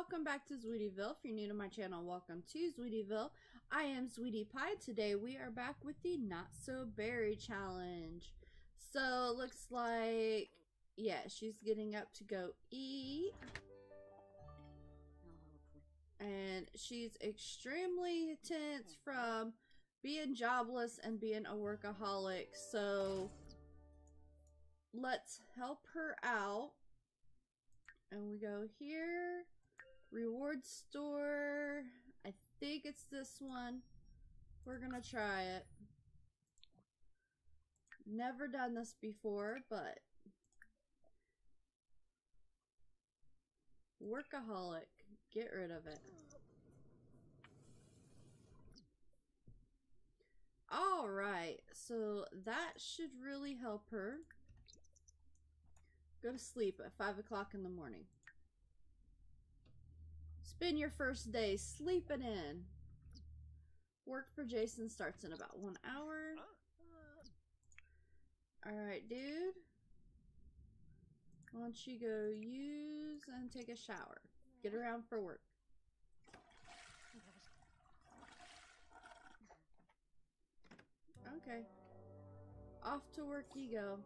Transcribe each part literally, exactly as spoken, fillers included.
welcome back to Zweetieville. If you're new to my channel, welcome to Zweetieville. I am Sweetie Pie. Today we are back with the Not So Berry Challenge. So looks like, yeah, she's getting up to go eat. And she's extremely tense from being jobless and being a workaholic. So let's help her out. And we go here, reward store. I think it's this one. We're gonna try it. Never done this before, but workaholic, get rid of it. All right, so that should really help her. Go to sleep at five o'clock in the morning. Spend your first day sleeping in. Work for Jason starts in about one hour. All right, dude. Why don't you go use and take a shower. Get around for work. Okay. Off to work you go.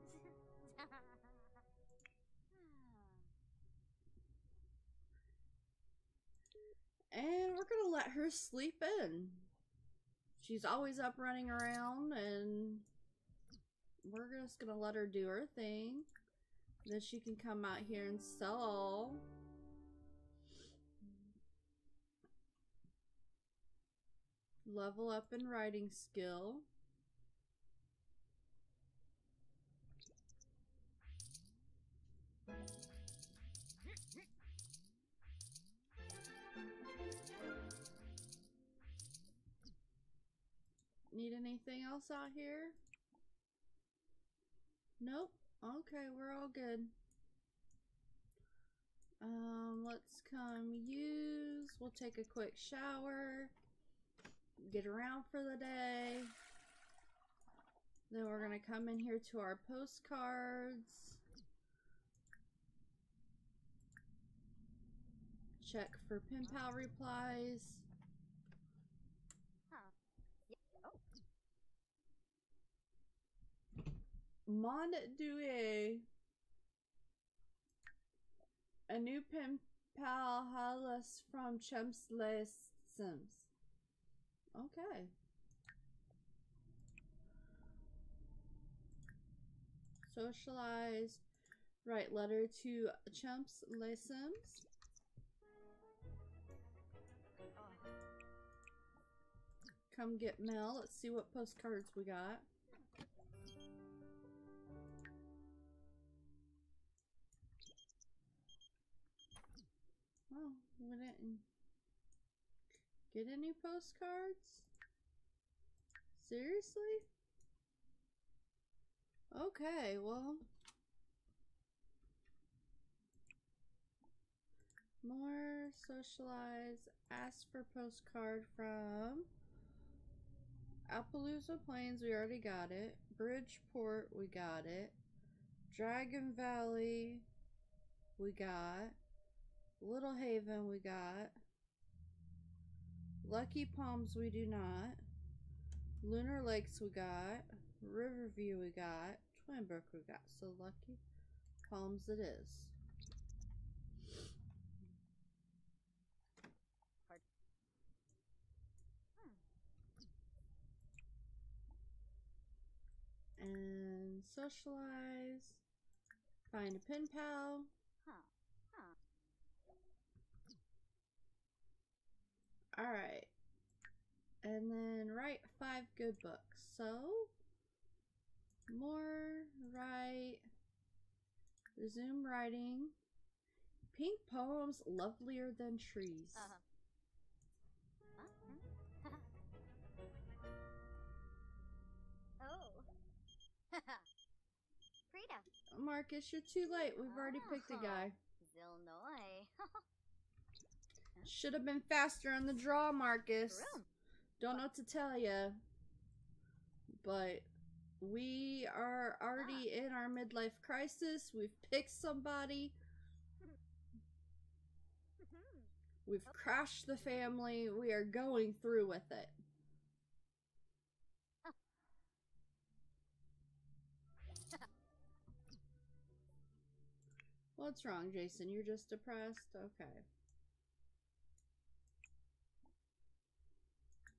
And we're gonna let her sleep in. She's always up running around, and we're just gonna let her do her thing. Then she can come out here and sell. Level up in writing skill. Need anything else out here? Nope. Okay, we're all good. Um, let's come use. We'll take a quick shower. Get around for the day. Then we're gonna come in here to our postcards. Check for pen pal replies. Mon Douye. A new pen pal halas from Champs-Élysées. Okay. Socialize. Write letter to Champs-Élysées. Come get mail. Let's see what postcards we got. Oh, we didn't get any postcards? Seriously? Okay, well. More socialize. Ask for postcard from Appaloosa Plains. We already got it. Bridgeport. We got it. Dragon Valley. We got. Little Haven we got. Lucky Palms we do not. Lunar Lakes we got. Riverview we got. Twinbrook we got. So Lucky Palms it is. And socialize. Find a pen pal. Huh. Huh. Alright, and then write five good books. So, more, write, resume writing. Pink poems lovelier than trees. Uh-huh. Oh. Frida. Marcus, you're too late. We've already oh. picked a guy. Illinois. Should have been faster on the draw, Marcus. Don't know what to tell you, but we are already in our midlife crisis. We've picked somebody. We've crashed the family. We are going through with it. What's wrong, Jason? You're just depressed? Okay.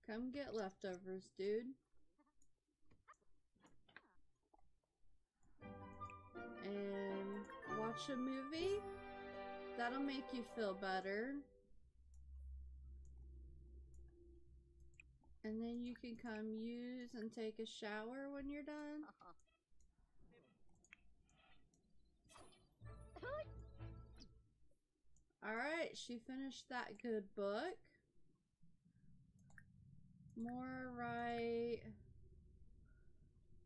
Come get leftovers, dude. And watch a movie? That'll make you feel better. And then you can come use and take a shower when you're done. Uh-huh. Alright, she finished that good book. More right.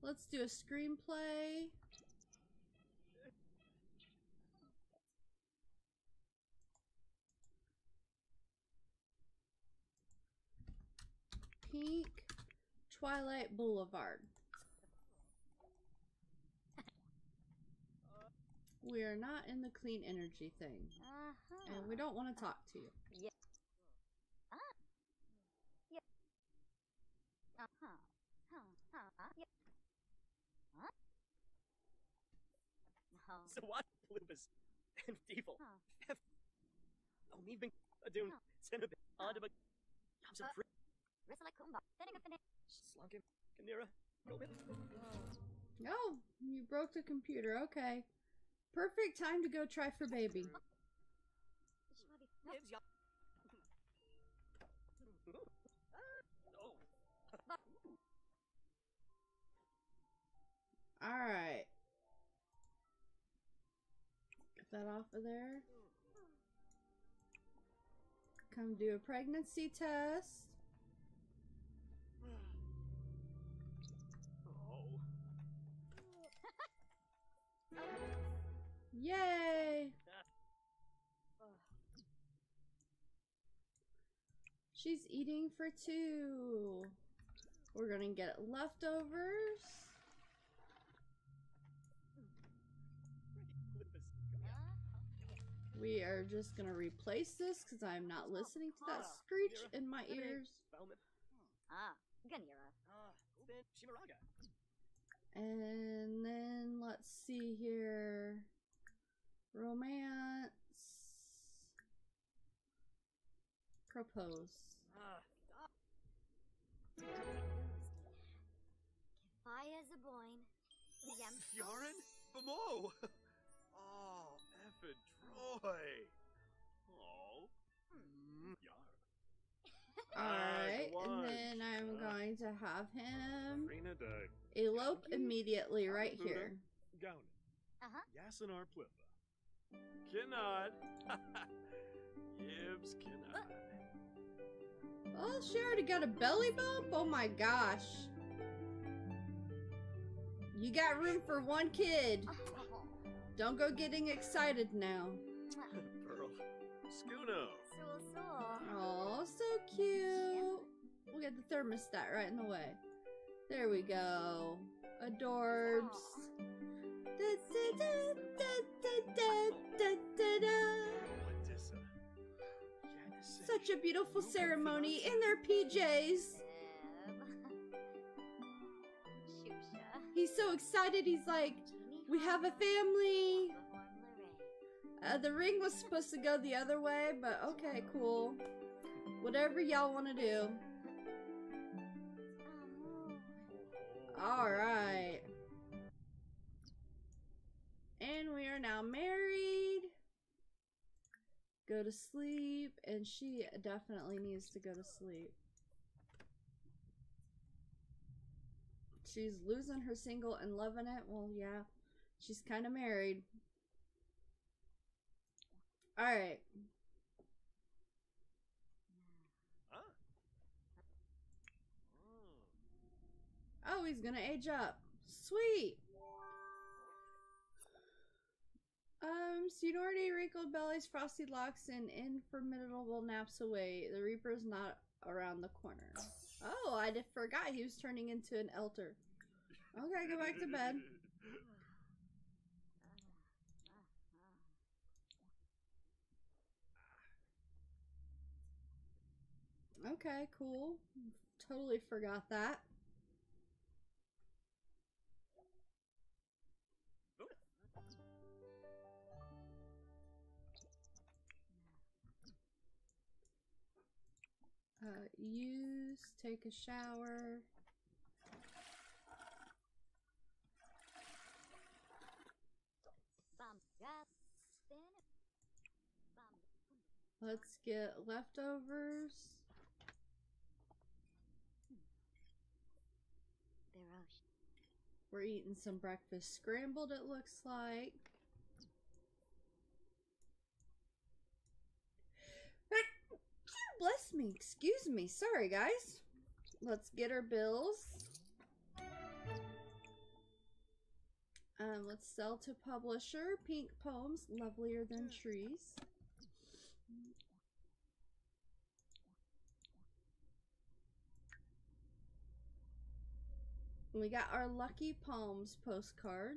Let's do a screenplay. Pink Twilight Boulevard. We are not in the clean energy thing. Uh-huh. And we don't want to talk to you. Yeah. Uh-huh. Yeah. Uh-huh. Uh-huh. Yeah. Huh? No. So what Lupus and Devil have even a doom send a bit odd of a so free Risalakumba setting up an slunking Kanira. No, you broke the computer, okay. Perfect time to go try for baby. Alright. Get that off of there. Come do a pregnancy test. Yay! She's eating for two. We're gonna get leftovers. We are just gonna replace this because I'm not listening to that screech in my ears. And then let's see here. Romance. Propose. Fiorin Bamo. Oh, Evan Troy. Oh. Alright, and then I'm going to have him elope immediately right here. Uh-huh. Cannot. Gibbs cannot. Oh, she already got a belly bump? Oh my gosh. You got room for one kid. Don't go getting excited now. Pearl. Schoono. Oh, so cute. We'll get the thermostat right in the way. There we go. Adorbs. Da, da, da, da, da, da, da, da. Such a beautiful ceremony in their P Js. He's so excited. He's like, we have a family. Uh, the ring was supposed to go the other way, but okay, cool. Whatever y'all want to do. Alright. And we are now married. Go to sleep. And she definitely needs to go to sleep. She's losing her single and loving it. Well, yeah. She's kind of married. Alright. Oh, he's gonna age up. Sweet! Um, seniority, wrinkled bellies, frosty locks, and informidable naps away. The Reaper's not around the corner. Oh, I did, forgot he was turning into an elder. Okay, go back to bed. Okay, cool. Totally forgot that. Uh, use, take a shower. Let's get leftovers. We're eating some breakfast scrambled, it looks like. Bless me, excuse me. Sorry, guys. Let's get our bills. Um, let's sell to publisher. Pink poems, lovelier than trees. We got our Lucky Palms postcard.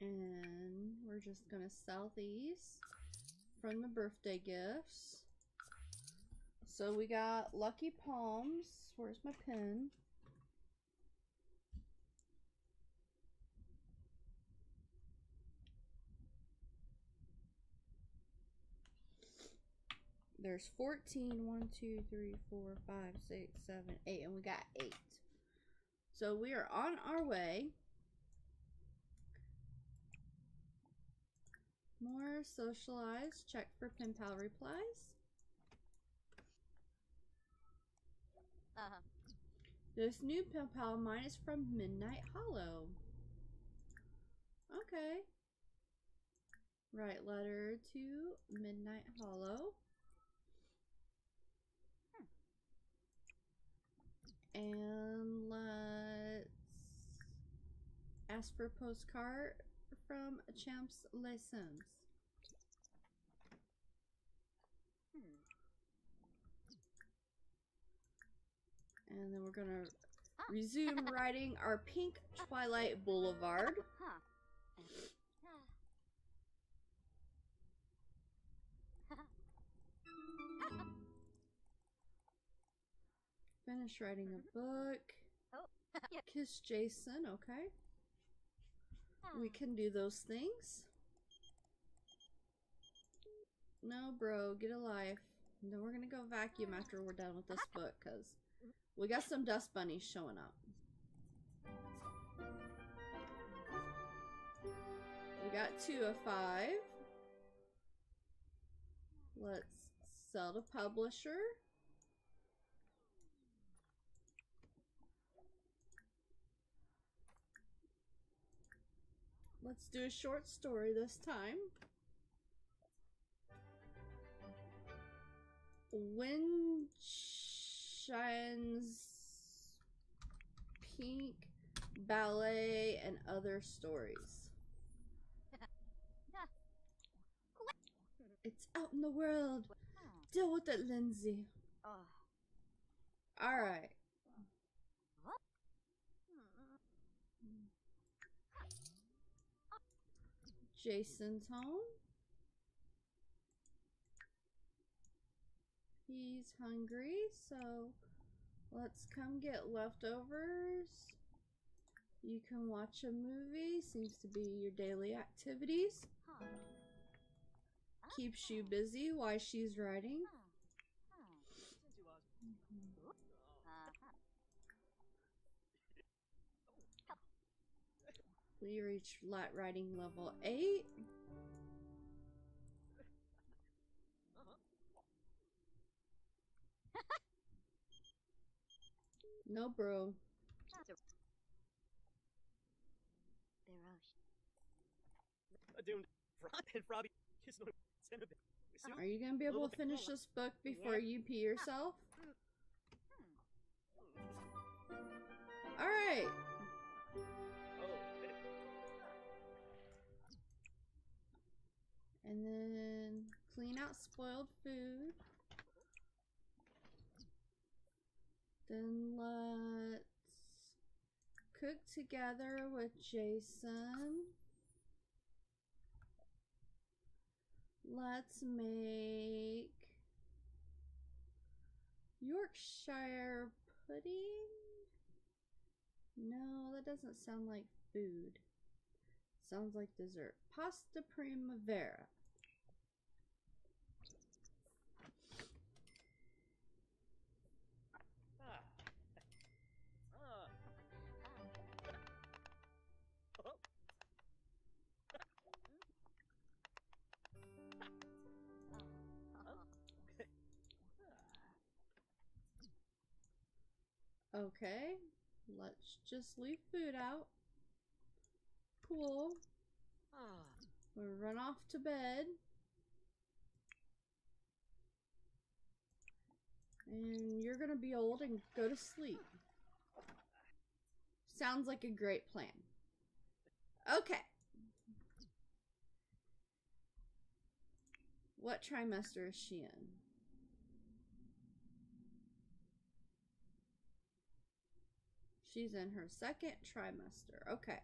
And we're just gonna sell these from the birthday gifts. So we got Lucky Palms. Where's my pen? There's fourteen, one, two, three, four, five, six, seven, eight, and we got eight. So we are on our way. More socialize, check for pen pal replies. Uh-huh. This new pen pal of mine is from Midnight Hollow. Okay. Write letter to Midnight Hollow. Huh. And let's ask for postcard from Champs-Élysées. Hmm. And then we're gonna resume writing our pink Twilight Boulevard. Finish writing a book. Kiss Jason, okay. We can do those things. No, bro, get a life. And then we're gonna go vacuum after we're done with this book, because we got some dust bunnies showing up. We got two of five. Let's sell to publisher. Let's do a short story this time. Windshine's Pink Ballet and Other Stories. It's out in the world. Deal with it, Lindsay. All right. Jason's home. He's hungry, so let's come get leftovers. You can watch a movie. Seems to be your daily activities. Keeps you busy while she's writing. We reach light writing level eight. No, bro. Are you gonna be able to finish this book before you pee yourself? All right. And then clean out spoiled food. Then let's cooked together with Jason. Let's make Yorkshire pudding? No, that doesn't sound like food. Sounds like dessert. Pasta primavera. Okay, let's just leave food out. Cool. We'll run off to bed. And you're gonna be old and go to sleep. Sounds like a great plan. Okay. What trimester is she in? She's in her second trimester. Okay.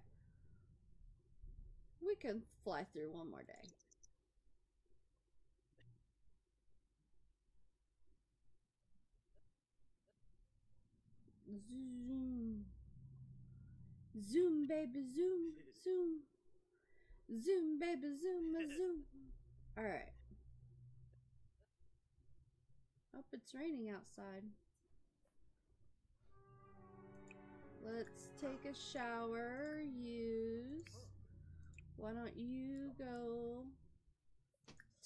We can fly through one more day. Zoom. Zoom, baby, zoom, zoom. Zoom, baby, zoom, zoom. All right. Hope it's raining outside. Let's take a shower, use. Why don't you go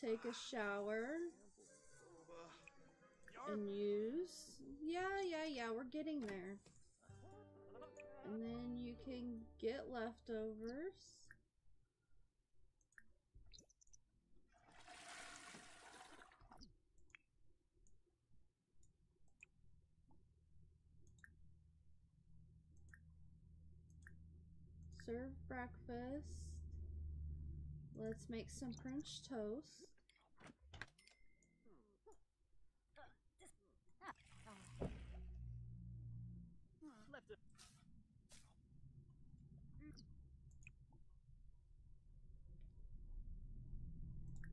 take a shower and use. Yeah, yeah, yeah, we're getting there. And then you can get leftovers. Serve breakfast. Let's make some French toast.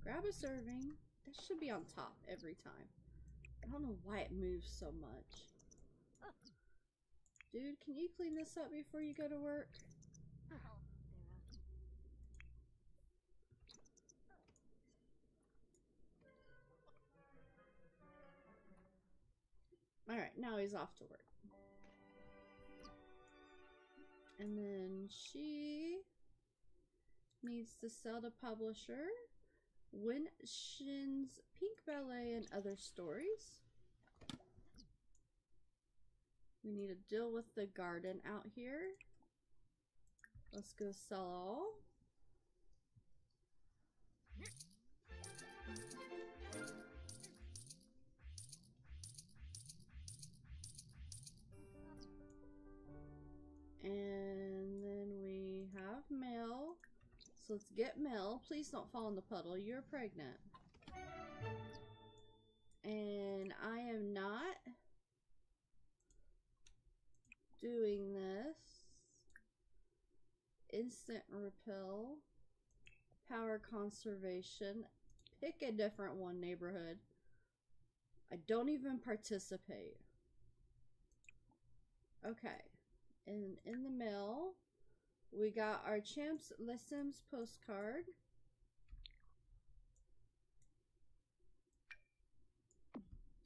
Grab a serving. That should be on top every time. I don't know why it moves so much. Dude, can you clean this up before you go to work? Alright, now he's off to work. And then she needs to sell to publisher Winshin's Pink Ballet and Other Stories. We need to deal with the garden out here. Let's go sell all. And then we have mail. So let's get mail. Please don't fall in the puddle. You're pregnant. And I am not doing this. Instant repel. Power conservation. Pick a different one, neighborhood. I don't even participate. Okay. And in the mail, we got our Champs-Élysées postcard.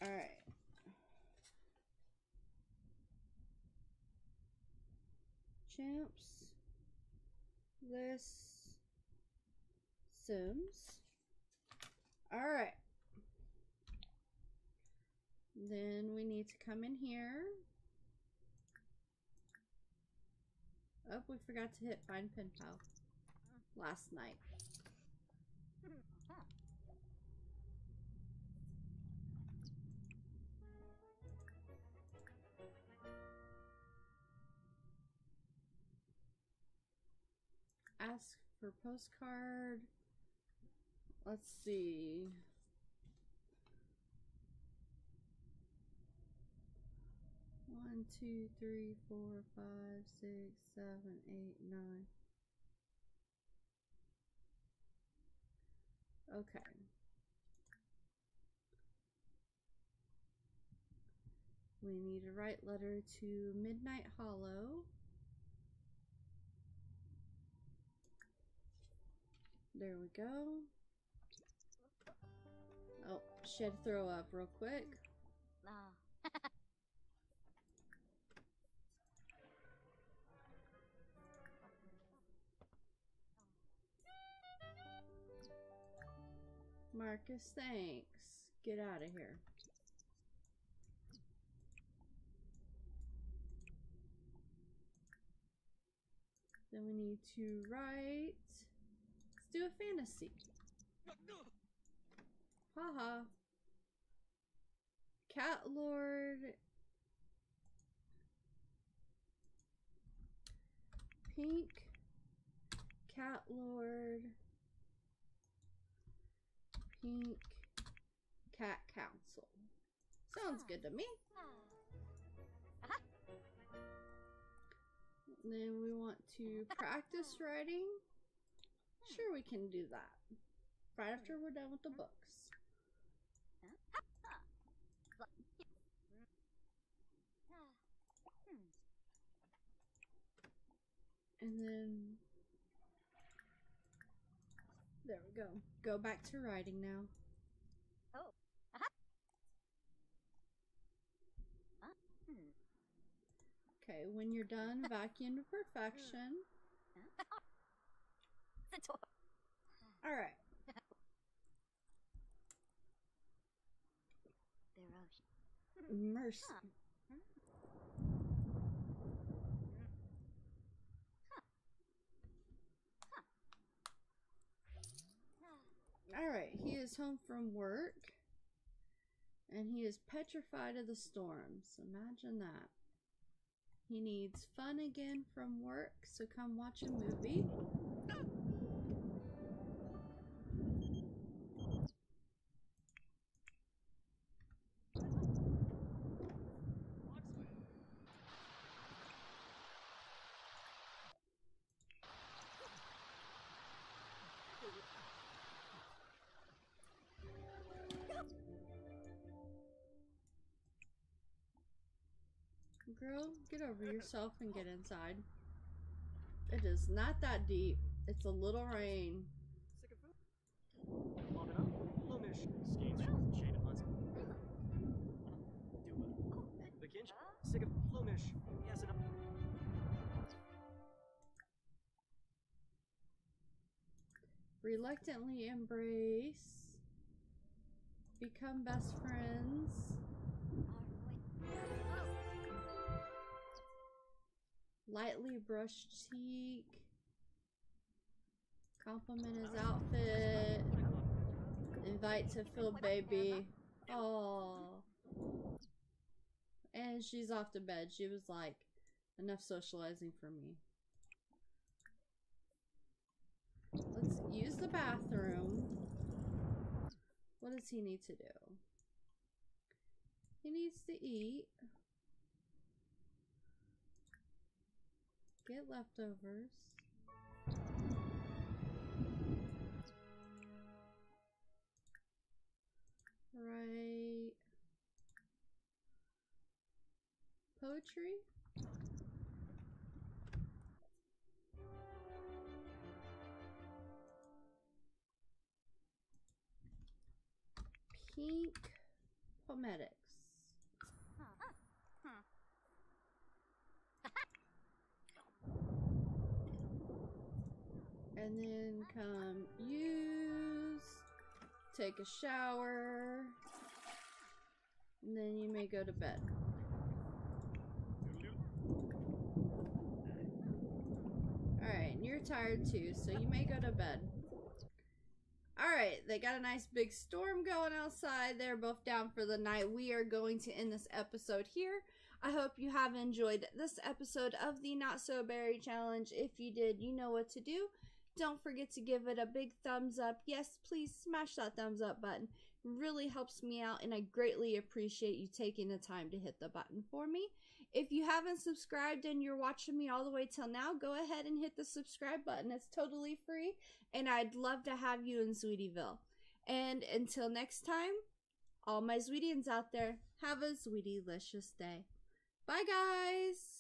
All right. Champs-Élysées. All right. Then we need to come in here. Oh, we forgot to hit Find Pen Pal last night. Ask for postcard. Let's see. One, two, three, four, five, six, seven, eight, nine. Okay. We need to write letter to Midnight Hollow. There we go. Oh, shed throw up real quick. Ah. Marcus, thanks. Get out of here. Then we need to write. Let's do a fantasy. Haha. Cat Lord. Pink. Cat Lord. Pink Cat Council. Sounds good to me. Uh-huh. And then we want to practice writing. Sure, we can do that. Right after we're done with the books. And then... there we go. Go back to writing now. Oh. Uh-huh. Okay, when you're done, vacuum to perfection. Alright. Mercy. Alright, he is home from work, and he is petrified of the storms. Imagine that. He needs fun again from work, so come watch a movie. Girl, get over yourself and get inside. It is not that deep. It's a little rain. Reluctantly embrace. Become best friends. Lightly brushed cheek. Compliment his outfit. Invite to field baby. Oh. And she's off to bed. She was like, enough socializing for me. Let's use the bathroom. What does he need to do? He needs to eat. Get leftovers. Right. Poetry. Pink Pometics. Huh. Huh. And then come use, take a shower, and then you may go to bed. Alright, and you're tired too, so you may go to bed. Alright, they got a nice big storm going outside. They're both down for the night. We are going to end this episode here. I hope you have enjoyed this episode of the Not So Berry Challenge. If you did, you know what to do. Don't forget to give it a big thumbs up. Yes, please smash that thumbs up button. really helps me out, and I greatly appreciate you taking the time to hit the button for me. If you haven't subscribed and you're watching me all the way till now, go ahead and hit the subscribe button. It's totally free, and I'd love to have you in Zweetieville. And until next time, all my Zweetians out there, have a Zweetie-licious day. Bye, guys!